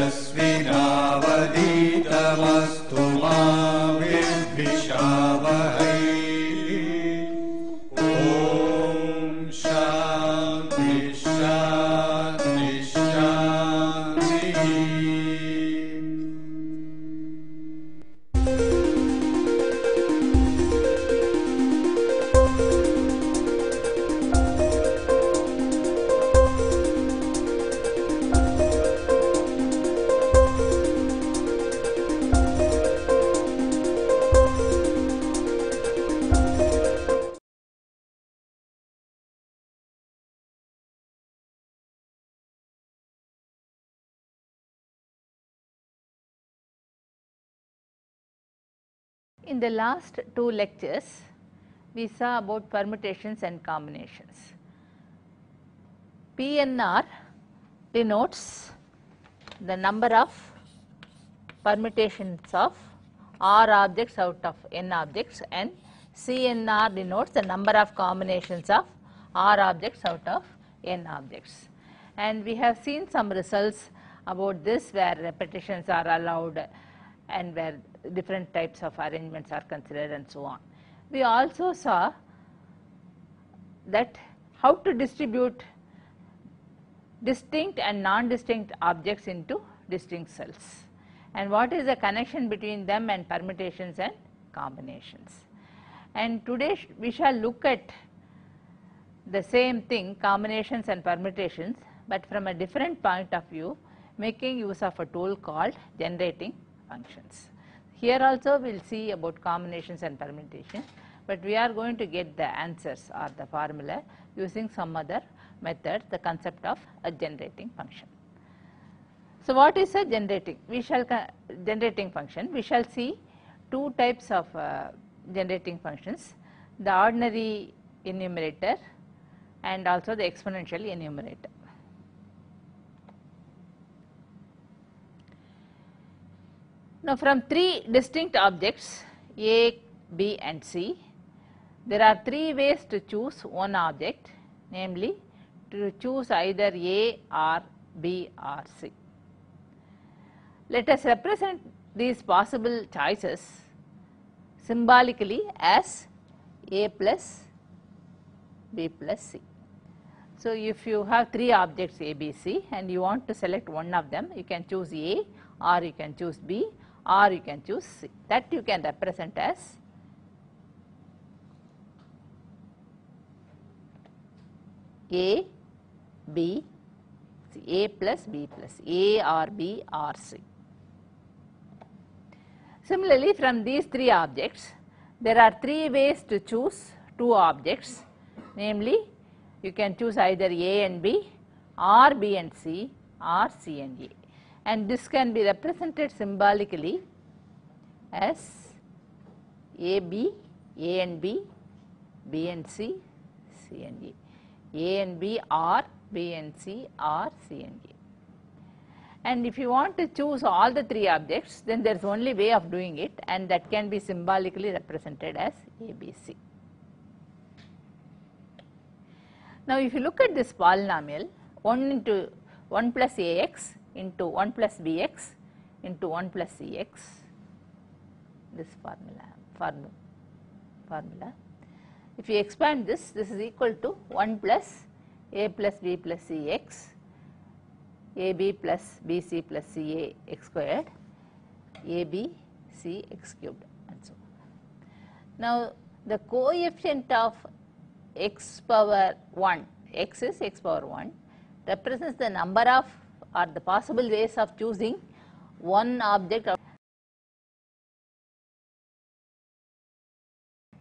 तेजस्विनावदीतमस्तु मा विद्विषावहै। ॐ शान्ति शान्ति शान्तिः। In the last two lectures, we saw about permutations and combinations. PNR denotes the number of permutations of R objects out of N objects, and CNR denotes the number of combinations of R objects out of N objects. And we have seen some results about this, where repetitions are allowed and where different types of arrangements are considered and so on. We also saw that how to distribute distinct and non-distinct objects into distinct cells, and what is the connection between them and permutations and combinations. And today we shall look at the same thing, combinations and permutations, but from a different point of view, making use of a tool called generating functions. Here also we will see about combinations and permutations, but we are going to get the answers or the formula using some other method, the concept of a generating function. So what is a generating function? We shall see two types of generating functions, the ordinary enumerator and also the exponential enumerator. Now, from three distinct objects A, B and C, there are three ways to choose one object, namely to choose either A or B or C. Let us represent these possible choices symbolically as A plus B plus C. So, if you have three objects A, B, C and you want to select one of them, you can choose A or you can choose B or you can choose C. That you can represent as A, B, C, A plus B plus, A or B or C. Similarly, from these three objects, there are three ways to choose two objects, namely you can choose either A and B or B and C or C and A. And this can be represented symbolically as AB, A and B, B and C, C and A, A and B or B and C or C and A. And if you want to choose all the three objects, then there is only way of doing it, and that can be symbolically represented as ABC. Now, if you look at this polynomial, 1 plus AX into 1 plus bx into 1 plus cx, this formula. If you expand this, this is equal to 1 plus a plus b plus cx, ab plus bc plus ca x squared, ab c x cubed and so on. Now, the coefficient of x power 1, x is x power 1, represents the number of or the possible ways of choosing one object.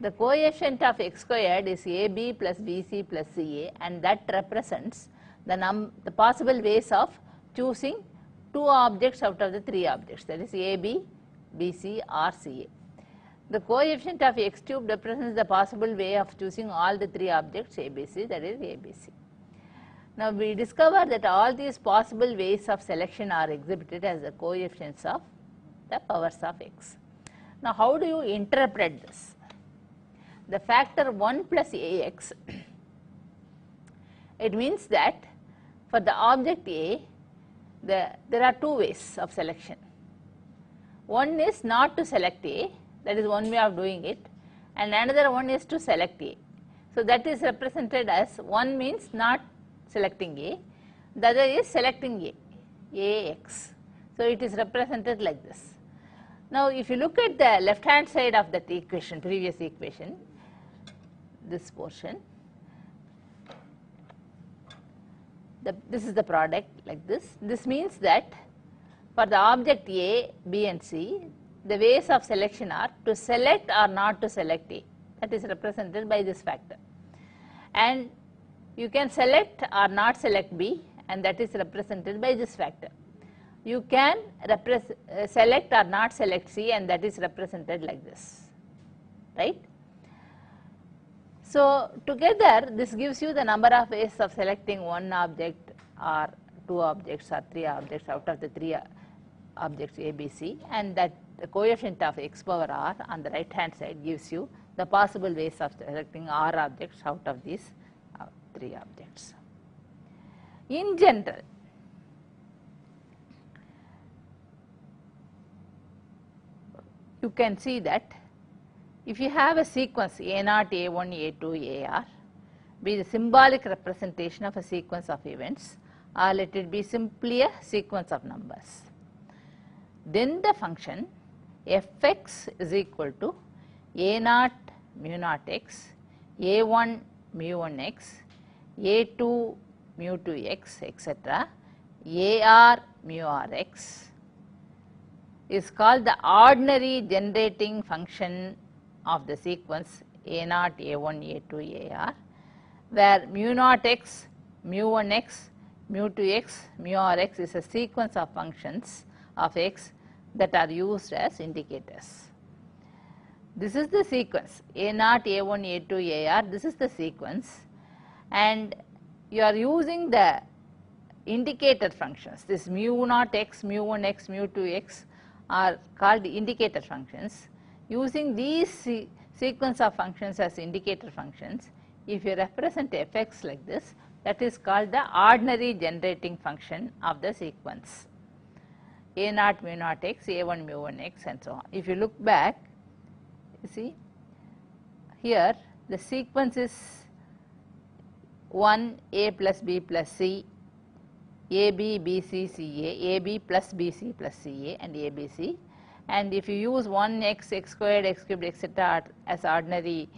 The coefficient of x squared is ab plus bc plus ca, and that represents the possible ways of choosing two objects out of the three objects, that is ab, bc or ca. The coefficient of x cubed represents the possible way of choosing all the three objects abc, that is abc. Now, we discover that all these possible ways of selection are exhibited as the coefficients of the powers of x. Now, how do you interpret this? The factor 1 plus ax, it means that for the object A, there are two ways of selection. One is not to select A, that is one way of doing it, and another one is to select A. So that is represented as one means not selecting A, the other is selecting A, AX. So it is represented like this. Now if you look at the left hand side of that equation, previous equation, this portion, this is the product like this. This means that for the object A, B and C, the ways of selection are to select or not to select A. That is represented by this factor. And you can select or not select B, and that is represented by this factor. You can select or not select C, and that is represented like this, right? So together this gives you the number of ways of selecting one object or two objects or three objects out of the three objects A, B, C, and that the coefficient of x power r on the right hand side gives you the possible ways of selecting r objects out of these three objects. In general, you can see that if you have a sequence A0, A1, A2, AR be the symbolic representation of a sequence of events, or let it be simply a sequence of numbers, then the function fx is equal to A0 mu naught x, A1 mu 1 x, A2 mu 2 x, etc., AR mu r x is called the ordinary generating function of the sequence A0, A1, A2, AR, where mu naught x, mu 1 x, mu 2 x, mu r x is a sequence of functions of x that are used as indicators. This is the sequence A0, A1, A2, AR, this is the sequence, and you are using the indicator functions. This mu naught x, mu 1 x, mu 2 x are called indicator functions. Using these sequence of functions as indicator functions, if you represent fx like this, that is called the ordinary generating function of the sequence A0 mu naught x, A1 mu 1 x, and so on. If you look back, you see here the sequence is 1 A plus B plus C, AB, BC, CA, AB plus BC plus CA, and ABC. And if you use 1x, x squared, x cubed, etc. as ordinary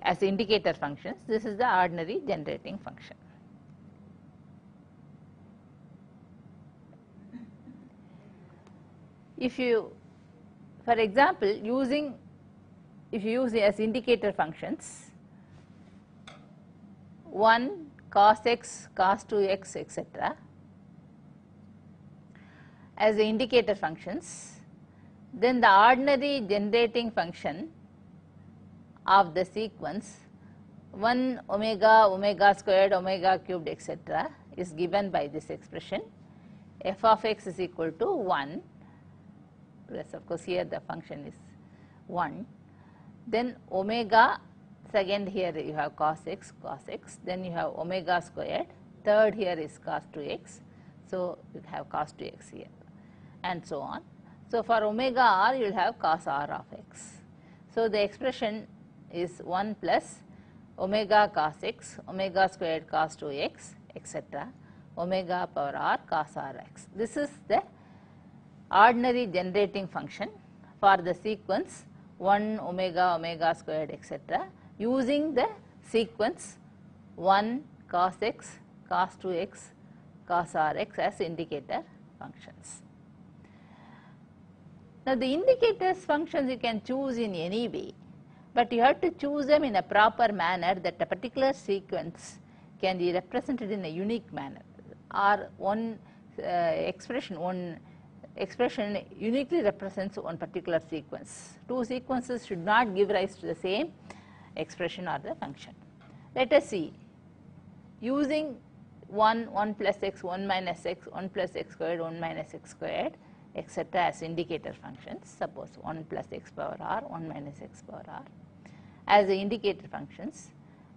as indicator functions, this is the ordinary generating function. If you, for example, if you use as indicator functions 1 cos x, cos 2x, etc. as the indicator functions, then the ordinary generating function of the sequence 1 omega, omega squared, omega cubed, etc. is given by this expression f of x is equal to 1 plus, of course here the function is 1, then omega, second here you have cos x, then you have omega squared, third here is cos 2x, so you have cos 2x here, and so on. So for omega r you will have cos r of x. So the expression is 1 plus omega cos x, omega squared cos 2x, etc., omega power r cos r x. This is the ordinary generating function for the sequence 1 omega, omega squared, etc., using the sequence 1 cos x, cos 2x, cos r x as indicator functions. Now the indicators functions you can choose in any way, but you have to choose them in a proper manner that a particular sequence can be represented in a unique manner, or one expression uniquely represents one particular sequence. Two sequences should not give rise to the same expression or the function. Let us see, using 1 plus x, 1 minus x, 1 plus x squared, 1 minus x squared, etc. as indicator functions, suppose 1 plus x power r, 1 minus x power r as the indicator functions,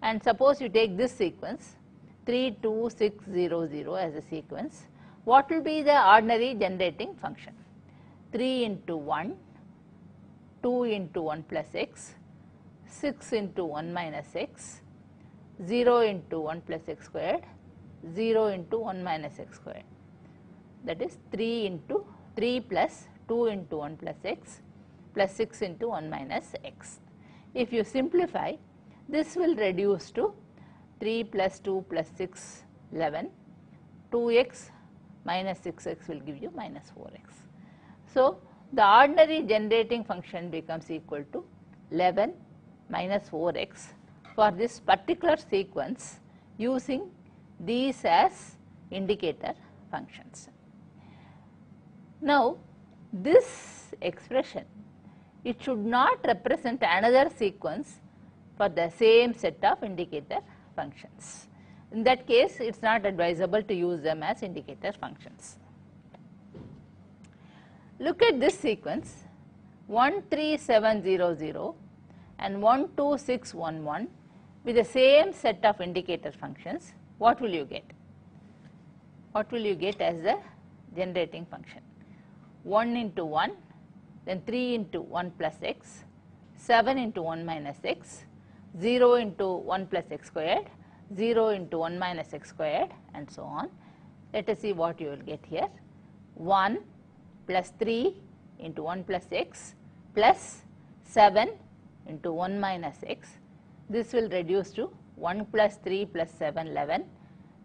and suppose you take this sequence 3, 2, 6, 0, 0 as a sequence, what will be the ordinary generating function? 3 into 1, 2 into 1 plus x, 6 into 1 minus x, 0 into 1 plus x squared, 0 into 1 minus x squared. That is 3 into 3 plus 2 into 1 plus x plus 6 into 1 minus x. If you simplify, this will reduce to 3 plus 2 plus 6, 11, 2x minus 6x will give you minus 4x. So, the ordinary generating function becomes equal to 11 minus 4x for this particular sequence using these as indicator functions. Now, this expression, it should not represent another sequence for the same set of indicator functions. In that case, it is not advisable to use them as indicator functions. Look at this sequence 13700 and 12611 with the same set of indicator functions. What will you get? What will you get as the generating function? 1 into 1, then 3 into 1 plus x, 7 into 1 minus x, 0 into 1 plus x squared, 0 into 1 minus x squared, and so on. Let us see what you will get here. 1 plus 3 into 1 plus x plus 7 into 1 minus x. This will reduce to 1 plus 3 plus 7, 11.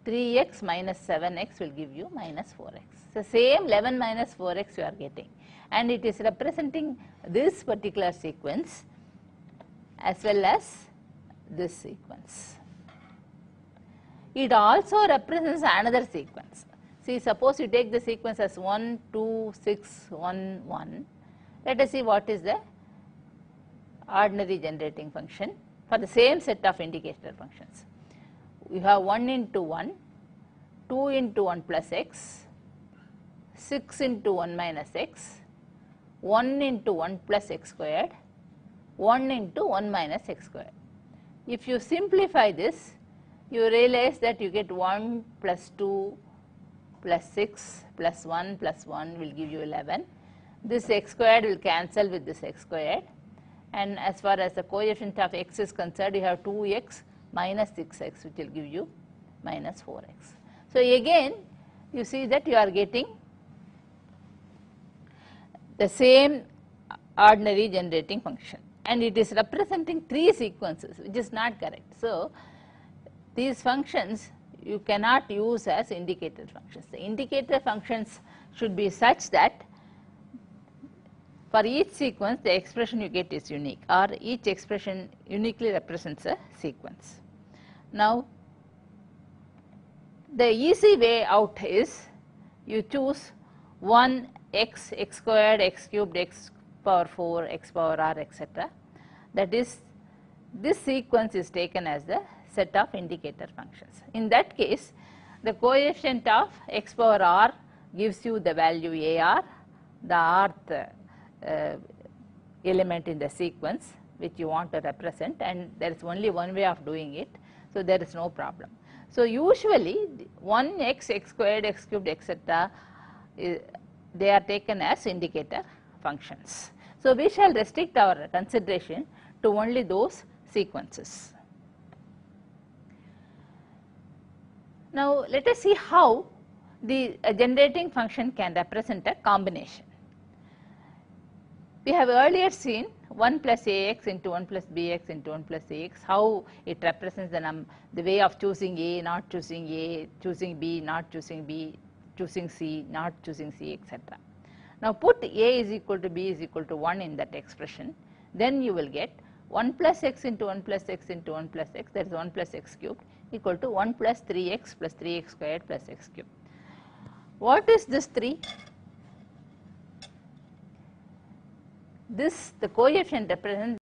3x minus 7x will give you minus 4x. So, same 11 minus 4x you are getting, and it is representing this particular sequence as well as this sequence. It also represents another sequence. See, suppose you take the sequence as 1, 2, 6, 1, 1. Let us see what is the ordinary generating function for the same set of indicator functions. You have 1 into 1, 2 into 1 plus x, 6 into 1 minus x, 1 into 1 plus x squared, 1 into 1 minus x squared. If you simplify this, you realize that you get 1 plus 2 plus 6 plus 1 will give you 11. This x squared will cancel with this x squared, and as far as the coefficient of x is concerned, you have 2x minus 6x, which will give you minus 4x. So, again you see that you are getting the same ordinary generating function, and it is representing three sequences, which is not correct. So, these functions you cannot use as indicator functions. The indicator functions should be such that for each sequence the expression you get is unique, or each expression uniquely represents a sequence. Now, the easy way out is you choose 1 x, x squared, x cubed, x power 4, x power r, etc. That is, this sequence is taken as the set of indicator functions. In that case, the coefficient of x power r gives you the value ar, the rth element in the sequence which you want to represent, and there is only one way of doing it. So, there is no problem. So, usually 1x, x squared, x cubed, etc., they are taken as indicator functions. So, we shall restrict our consideration to only those sequences. Now, let us see how the generating function can represent a combination. We have earlier seen 1 plus ax into 1 plus bx into 1 plus ax, how it represents the way of choosing a, not choosing a, choosing b, not choosing b, choosing c, not choosing c, etc. Now, put a is equal to b is equal to 1 in that expression, then you will get 1 plus x into 1 plus x into 1 plus x, that is 1 plus x cubed equal to 1 plus 3x squared plus x cubed. What is this 3? This, the coefficient represents